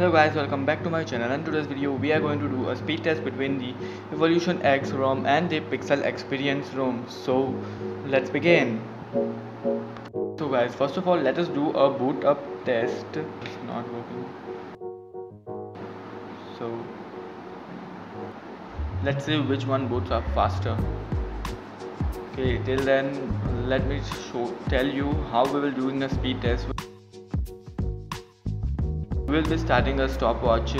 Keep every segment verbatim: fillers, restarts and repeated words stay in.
Hello guys, welcome back to my channel, and today's video we are going to do a speed test between the Evolution X ROM and the Pixel Experience ROM. So let's begin. So guys, first of all let us do a boot up test. It's not working. So let's see which one boots up faster. Okay, till then let me show tell you how we will do in the speed test. We will be starting a stopwatch,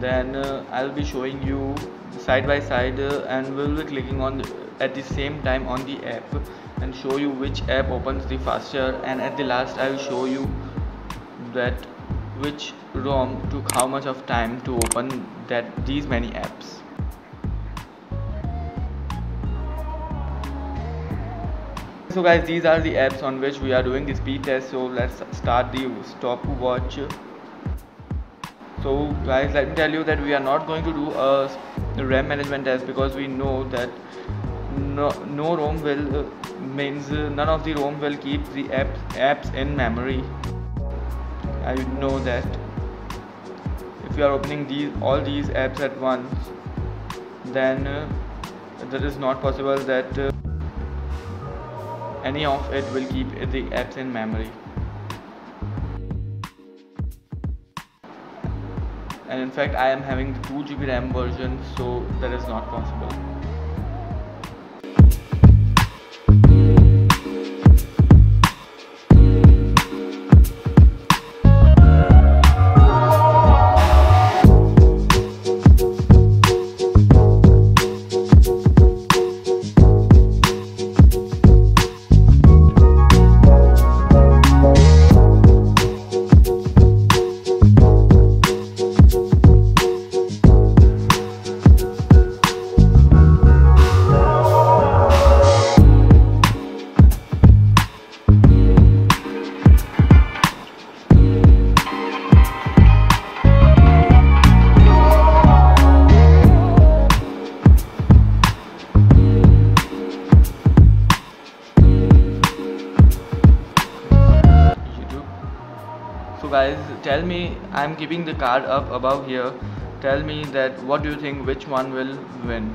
then uh, I'll be showing you side by side, uh, and we'll be clicking on the, at the same time on the app and show you which app opens the faster, and at the last I'll show you that which ROM took how much of time to open that these many apps. So guys, these are the apps on which we are doing the speed test. So let's start the stopwatch. So guys, let me tell you that we are not going to do a RAM management test because we know that no, no ROM will uh, means uh, none of the ROM will keep the apps, apps in memory. I know that if you are opening these all these apps at once, then uh, that is not possible that uh, any of it will keep the apps in memory. And in fact I am having the two G B RAM version, so that is not possible. Guys, tell me, I'm keeping the card up above here. Tell me that what do you think, which one will win?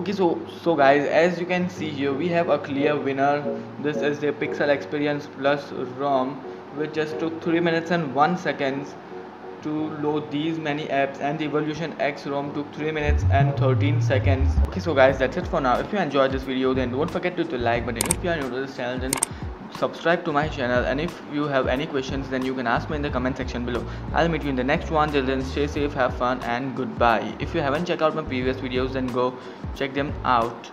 Okay, so so guys, as you can see here, we have a clear winner. This is the Pixel Experience Plus ROM, which just took three minutes and one seconds to load these many apps, and the Evolution X ROM took three minutes and thirteen seconds. Okay, so guys, that's it for now. If you enjoyed this video, then don't forget to hit the like button. If you are new to this channel, then subscribe to my channel, and if you have any questions, then you can ask me in the comment section below. I'll meet you in the next one. Till then, stay safe, have fun, and goodbye. If you haven't checked out my previous videos, then go check them out.